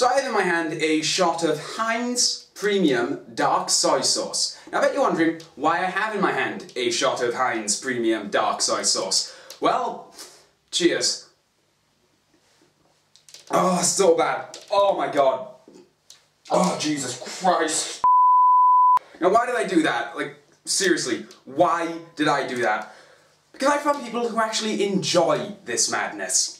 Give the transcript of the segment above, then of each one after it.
So I have in my hand a shot of Heinz Premium Dark Soy Sauce. Now I bet you're wondering why I have in my hand a shot of Heinz Premium Dark Soy Sauce. Well, cheers. Oh, so bad. Oh my god. Oh, Jesus Christ. Now why did I do that? Like, seriously, why did I do that? Because I found people who actually enjoy this madness.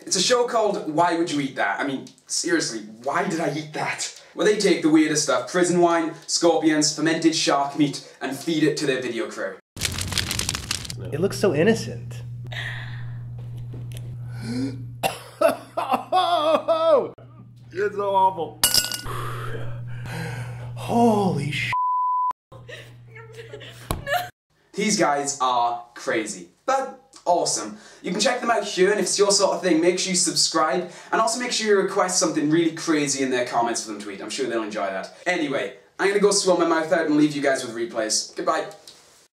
It's a show called Why Would You Eat That? I mean, seriously, why did I eat that? Well, they take the weirdest stuff, prison wine, scorpions, fermented shark meat, and feed it to their video crew. It looks so innocent. It's so awful. Holy sh**. These guys are crazy, but awesome. You can check them out here, and if it's your sort of thing, make sure you subscribe, and also make sure you request something really crazy in their comments for them to eat. I'm sure they'll enjoy that. Anyway, I'm gonna go swirl my mouth out and leave you guys with replays. Goodbye.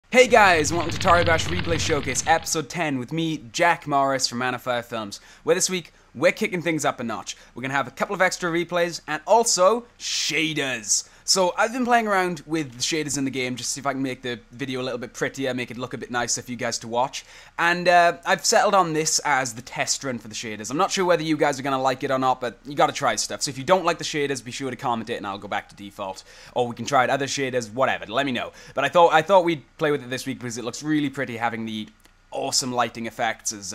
Hey guys, and welcome to Toribash Replay Showcase, episode 10, with me, Jack Morris from Man On Fire Films, where this week, we're kicking things up a notch. We're gonna have a couple of extra replays, and also, shaders. So I've been playing around with the shaders in the game, just to see if I can make the video a little bit prettier, make it look a bit nicer for you guys to watch. And I've settled on this as the test run for the shaders. I'm not sure whether you guys are gonna like it or not, but you gotta try stuff. So if you don't like the shaders, be sure to comment it and I'll go back to default. Or we can try out other shaders, whatever, let me know. But I thought we'd play with it this week because it looks really pretty having the awesome lighting effects as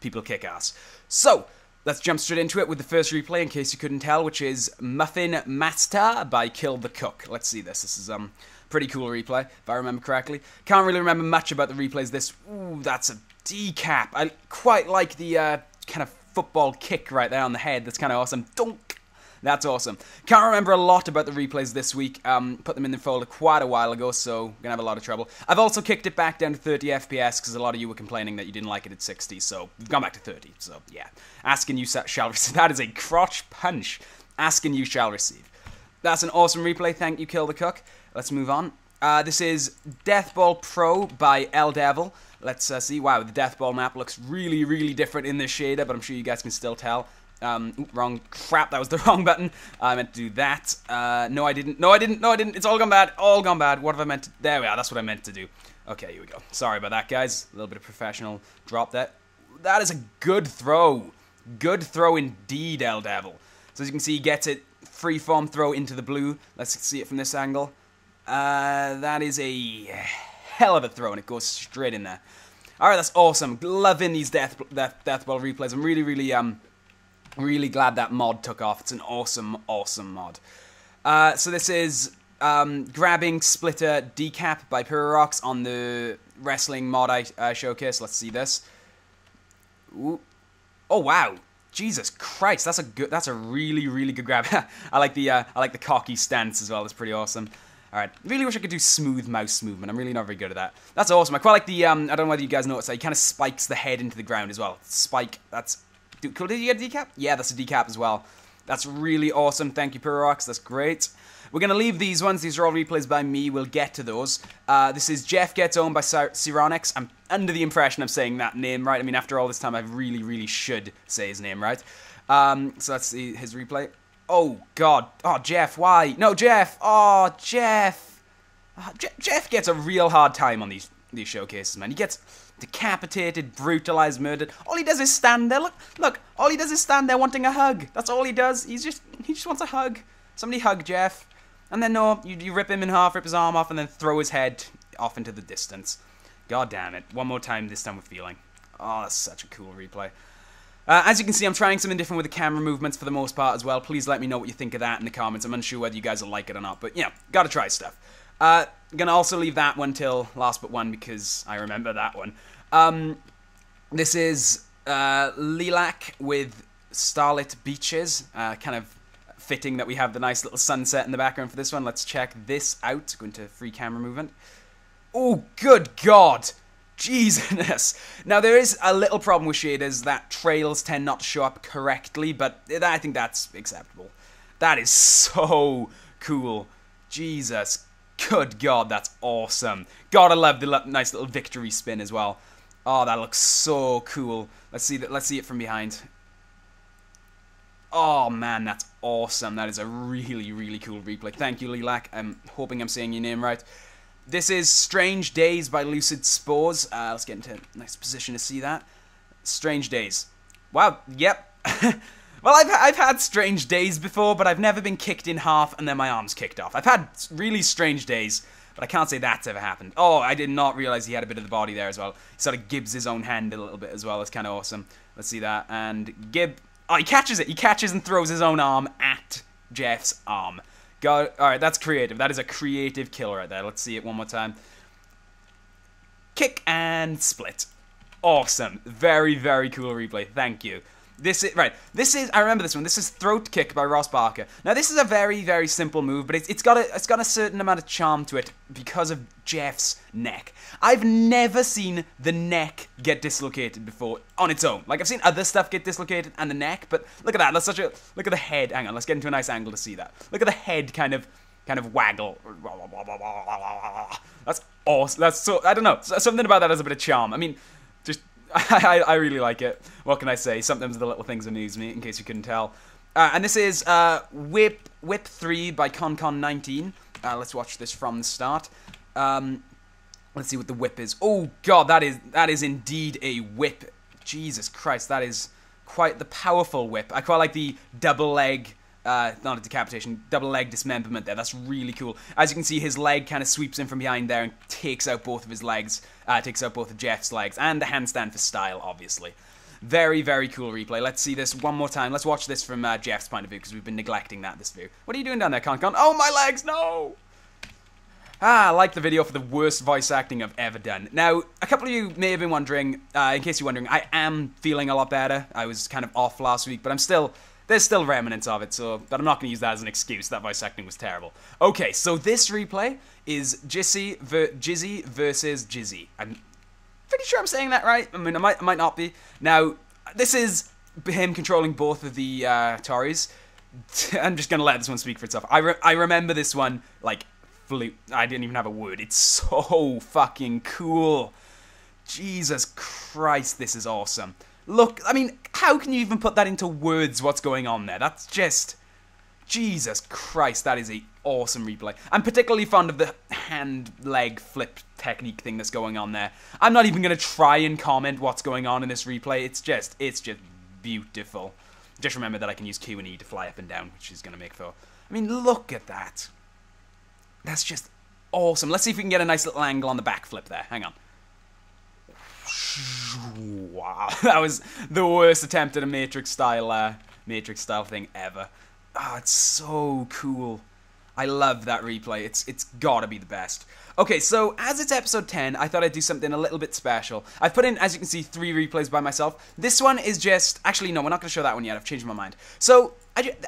people kick ass. So, let's jump straight into it with the first replay, in case you couldn't tell, which is Muffin Master by Kill the Cook. Let's see this. This is pretty cool replay, if I remember correctly. Can't really remember much about the replays. This, ooh, that's a decap. I quite like the kind of football kick right there on the head. That's kind of awesome. Dunk! That's awesome. Can't remember a lot about the replays this week. Put them in the folder quite a while ago, so gonna have a lot of trouble. I've also kicked it back down to 30 FPS, because a lot of you were complaining that you didn't like it at 60, so we've gone back to 30, so yeah. Ask and you shall receive. That is a crotch punch. Ask and you shall receive. That's an awesome replay. Thank you, Kill the Cook. Let's move on. This is Death Ball Pro by El Devil. Let's see. Wow, the Death Ball map looks really, really different in this shader, but I'm sure you guys can still tell. Wrong, crap, that was the wrong button. I meant to do that. No, I didn't. It's all gone bad, all gone bad. What have I meant to, there we are, that's what I meant to do. Okay, here we go. Sorry about that, guys. A little bit of professional drop there. That is a good throw. Good throw indeed, El Devil. So as you can see, he gets it, freeform throw into the blue. Let's see it from this angle. That is a hell of a throw, and it goes straight in there. All right, that's awesome. Loving these death ball replays. I'm really glad that mod took off. It's an awesome, awesome mod. So this is Grabbing Splitter Decap by PyroRocks on the wrestling mod I showcase. Let's see this. Ooh. Oh wow! Jesus Christ, that's a good. That's a really, really good grab. I like the cocky stance as well. That's pretty awesome. All right, really wish I could do smooth mouse movement. I'm really not very good at that. That's awesome. I quite like the. I don't know whether you guys noticed that he kind of spikes the head into the ground as well. Spike. That's. Dude, cool, did you get a decap? Yeah, that's a decap as well. That's really awesome. Thank you, PyroRocks. That's great. We're going to leave these ones. These are all replays by me. We'll get to those. This is Jeff Gets Owned by Cyronix. I'm under the impression I'm saying that name right. I mean, after all this time, I really, really should say his name right. So that's his replay. Oh, God. Oh, Jeff, why? No, Jeff. Oh, Jeff. Jeff gets a real hard time on these showcases, man. He gets decapitated, brutalized, murdered. All he does is stand there. Look, all he does is stand there wanting a hug. That's all he does. He just wants a hug. Somebody hug Jeff. And then no, you rip him in half, rip his arm off, and then throw his head off into the distance. God damn it. One more time, this time with feeling. Oh, that's such a cool replay. As you can see, I'm trying something different with the camera movements for the most part as well. Please let me know what you think of that in the comments. I'm unsure whether you guys will like it or not, but yeah, gotta try stuff. Gonna also leave that one till last but one because I remember that one. This is Lilac with Starlit Beaches. Kind of fitting that we have the nice little sunset in the background for this one. Let's check this out. Going to free camera movement. Oh, good God. Jesus. Now, there is a little problem with shaders that trails tend not to show up correctly, but I think that's acceptable. That is so cool. Jesus. Good God, that's awesome. Gotta love the nice little victory spin as well. Oh, that looks so cool. Let's see it from behind. Oh man, that's awesome. That is a really, really cool replay. Thank you, Lilac. I'm hoping I'm saying your name right. This is Strange Days by Lucid Spores. Let's get into nice position to see that. Strange Days. Wow, yep. Well, I've had strange days before, but I've never been kicked in half and then my arms kicked off. I've had really strange days, but I can't say that's ever happened. Oh, I did not realize he had a bit of the body there as well. He sort of gibs his own hand a little bit as well. That's kind of awesome. Let's see that. And gib. Oh, he catches it. He catches and throws his own arm at Jeff's arm. God, all right, that's creative. That is a creative kill right there. Let's see it one more time. Kick and split. Awesome. Very, very cool replay. Thank you. This is, right, this is, I remember this one, this is Throat Kick by Ross Barker. Now this is a very, very simple move, but it's got a certain amount of charm to it because of Jeff's neck. I've never seen the neck get dislocated before on its own. Like, I've seen other stuff get dislocated and the neck, but look at that, that's such a, look at the head, hang on, let's get into a nice angle to see that. Look at the head kind of waggle. That's awesome, that's so, I don't know, something about that has a bit of charm. I mean, just... I really like it. What can I say? Sometimes the little things amuse me, in case you couldn't tell. And this is Whip 3 by ConCon19. Let's watch this from the start. Let's see what the whip is. Oh god, that is indeed a whip. Jesus Christ, that is quite the powerful whip. I quite like the double leg, not a decapitation, double leg dismemberment there. That's really cool. As you can see, his leg kind of sweeps in from behind there and takes out both of his legs. Takes out both of Jeff's legs, and the handstand for style, obviously. Very, very cool replay. Let's see this one more time. Let's watch this from Jeff's point of view, because we've been neglecting that this view. What are you doing down there, ConCon? Oh, my legs, no! Ah, I like the video for the worst voice acting I've ever done. Now, a couple of you may have been wondering, in case you're wondering, I am feeling a lot better. I was kind of off last week, but I'm still... There's still remnants of it, so, but I'm not going to use that as an excuse. That voice acting was terrible. Okay, so this replay is Jizzy versus Jizzy. I'm pretty sure I'm saying that right. I mean, I might not be. Now, this is him controlling both of the Tories. I'm just going to let this one speak for itself. I remember this one, like, flew. I didn't even have a word. It's so fucking cool. Jesus Christ, this is awesome. Look, I mean, how can you even put that into words, what's going on there? That's just... Jesus Christ, that is an awesome replay. I'm particularly fond of the hand-leg flip technique thing that's going on there. I'm not even going to try and comment what's going on in this replay. It's just beautiful. Just remember that I can use Q and E to fly up and down, which is going to make for... I mean, look at that. That's just awesome. Let's see if we can get a nice little angle on the backflip there. Hang on. Wow, that was the worst attempt at a Matrix style thing ever. Ah, oh, it's so cool. I love that replay. It's gotta be the best. Okay, so as it's episode 10, I thought I'd do something a little bit special. I've put in, as you can see, 3 replays by myself. This one is just actually no, we're not gonna show that one yet. I've changed my mind. So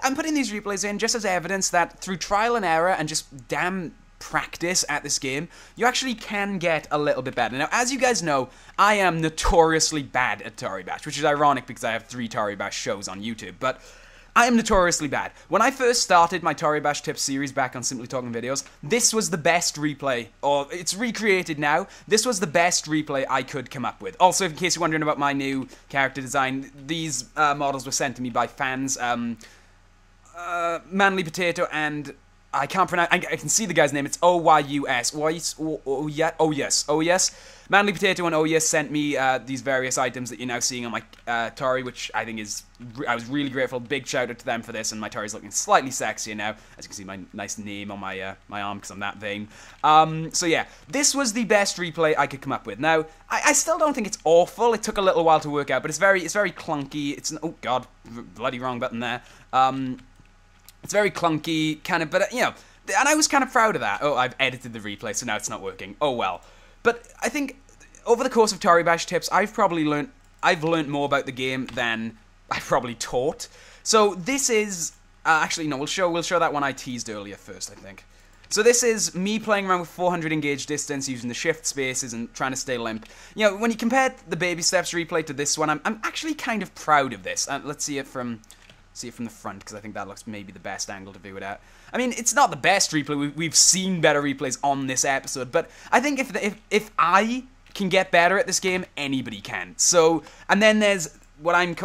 I'm putting these replays in just as evidence that through trial and error and just damn practice at this game, you actually can get a little bit better. Now, as you guys know, I am notoriously bad at Toribash, which is ironic because I have 3 Toribash shows on YouTube, but I am notoriously bad. When I first started my Toribash Tips series back on Simply Talking Videos, this was the best replay, or it's recreated now, this was the best replay I could come up with. Also, in case you're wondering about my new character design, these models were sent to me by fans, Manly Potato and... I can't pronounce, I can see the guy's name, it's O-Y-U-S, O-Y-U-S, Manly Potato and O-Y-U-S sent me these various items that you're now seeing on my Tori, which I think is, I was really grateful, big shout out to them for this, and my Tori's looking slightly sexier now, as you can see my nice name on my my arm, because I'm that vain. So yeah, this was the best replay I could come up with. Now, I still don't think it's awful, it took a little while to work out, but it's very clunky, it's, oh god, bloody wrong button there, it's very clunky, kind of, but, you know, and I was kind of proud of that. Oh, I've edited the replay, so now it's not working. Oh, well. But I think over the course of Toribash Tips, I've learnt more about the game than I probably taught. So this is, actually, no, we'll show that one I teased earlier first, I think. So this is me playing around with 400 engage distance, using the shift spaces and trying to stay limp. You know, when you compare the baby steps replay to this one, I'm actually kind of proud of this. Let's see it from... See it from the front, because I think that looks maybe the best angle to view it at. I mean, it's not the best replay. We've seen better replays on this episode, but I think if I can get better at this game, anybody can. So, and then there's what I'm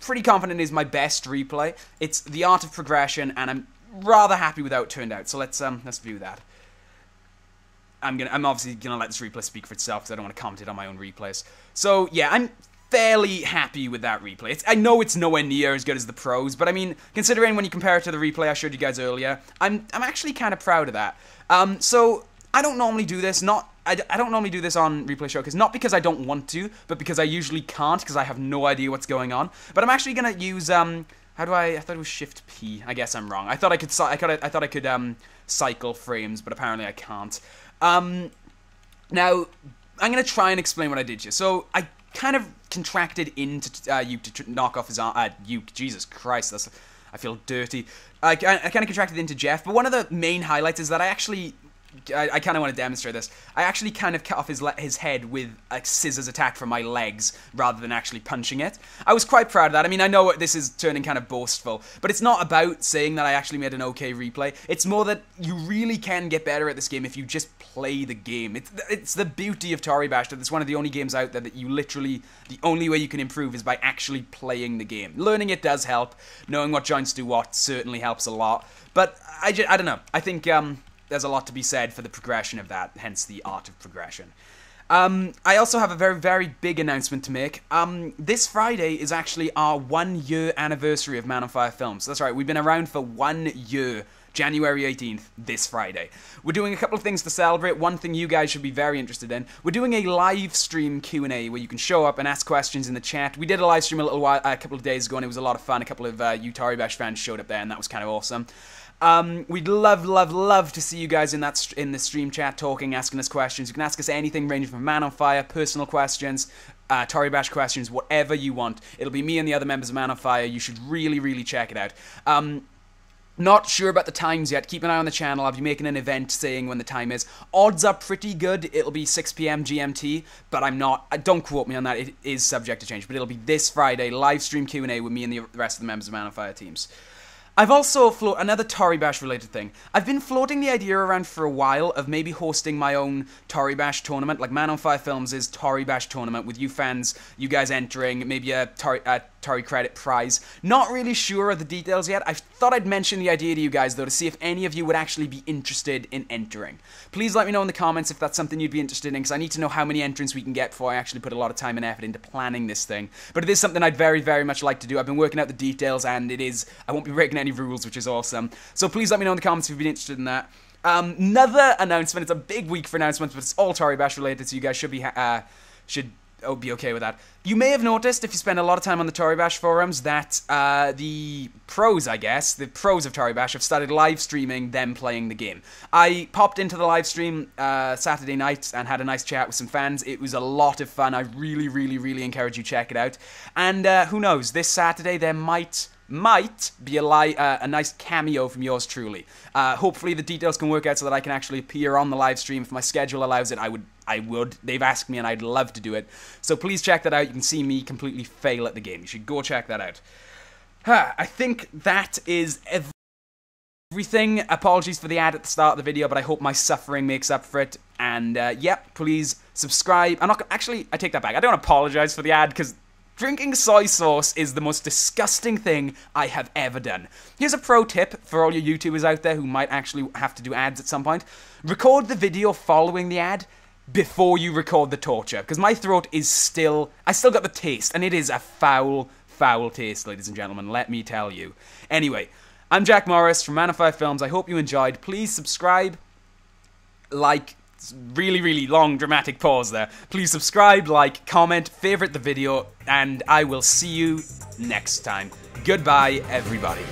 pretty confident is my best replay. It's The Art of Progression, and I'm rather happy with how it turned out. So let's view that. I'm obviously gonna let this replay speak for itself because I don't want to comment it on my own replays. So yeah, I'm fairly happy with that replay. I know it's nowhere near as good as the pros, but I mean, considering when you compare it to the replay I showed you guys earlier, I'm actually kind of proud of that. So I don't normally do this. I don't normally do this on Replay Showcase, not because I don't want to, but because I usually can't, because I have no idea what's going on. But I'm actually gonna use I thought it was Shift P. I guess I'm wrong. I thought I could. I thought I could cycle frames, but apparently I can't. Now I'm gonna try and explain what I did here. So I kind of contracted into Yuke to knock off his arm. Yuke, Jesus Christ, that's. I feel dirty. I kind of contracted into Jeff, but one of the main highlights is that I actually. I kind of want to demonstrate this. I actually kind of cut off his head with a scissors attack from my legs rather than actually punching it. I was quite proud of that. I mean, I know this is turning kind of boastful, but it's not about saying that I actually made an okay replay. It's more that you really can get better at this game if you just play the game. It's the beauty of Toribash that it's one of the only games out there that you literally, the only way you can improve is by actually playing the game. Learning it does help. Knowing what joints do what certainly helps a lot. But I don't know. I think, there's a lot to be said for the progression of that, hence The Art of Progression. I also have a very, very big announcement to make. This Friday is actually our 1-year anniversary of Man On Fire Films. That's right, we've been around for 1 year, January 18th, this Friday. We're doing a couple of things to celebrate. One thing you guys should be very interested in. We're doing a live stream Q&A where you can show up and ask questions in the chat. We did a live stream a couple of days ago and it was a lot of fun. A couple of you Toribash fans showed up there and that was kind of awesome. We'd love, love, love to see you guys in the stream chat talking, asking us questions. You can ask us anything ranging from Man on Fire, personal questions, Toribash questions, whatever you want. It'll be me and the other members of Man on Fire. You should really, really check it out. Not sure about the times yet. Keep an eye on the channel. I'll be making an event saying when the time is. Odds are pretty good. It'll be 6 PM GMT, but don't quote me on that. It is subject to change, but it'll be this Friday, live stream Q&A with me and the rest of the members of Man on Fire teams. I've also another Toribash related thing. I've been floating the idea around for a while of maybe hosting my own Toribash tournament, like Man on Fire Films' Toribash tournament, with you fans, you guys entering, maybe a Tori credit prize. Not really sure of the details yet. I thought I'd mention the idea to you guys though to see if any of you would actually be interested in entering. Please let me know in the comments if that's something you'd be interested in, because I need to know how many entrants we can get before I actually put a lot of time and effort into planning this thing. But it is something I'd very, very much like to do. I've been working out the details and I won't be breaking any rules, which is awesome. So please let me know in the comments if you've been interested in that. Another announcement. It's a big week for announcements, but it's all Toribash related, so you guys should be be okay with that. You may have noticed, if you spend a lot of time on the Toribash forums, that the pros, the pros of Toribash have started live streaming them playing the game. I popped into the live stream Saturday night and had a nice chat with some fans. It was a lot of fun. I really, really, really encourage you check it out. And who knows, this Saturday there might be a nice cameo from yours truly. Hopefully the details can work out so that I can actually appear on the live stream. If my schedule allows it, I would. They've asked me and I'd love to do it. So please check that out. You can see me completely fail at the game. You should go check that out. I think that is everything. Apologies for the ad at the start of the video, but I hope my suffering makes up for it. And yep, please subscribe. I take that back. I don't apologize for the ad because drinking soy sauce is the most disgusting thing I have ever done. Here's a pro tip for all you YouTubers out there who might actually have to do ads at some point. Record the video following the ad before you record the torture, because my throat is still... I still got the taste, and it is a foul, foul taste, ladies and gentlemen, let me tell you. Anyway, I'm Jack Morris from Man on Fire Films. I hope you enjoyed. Please subscribe, like... Really, really long dramatic pause there. Please subscribe, like, comment, favorite the video, and I will see you next time. Goodbye, everybody.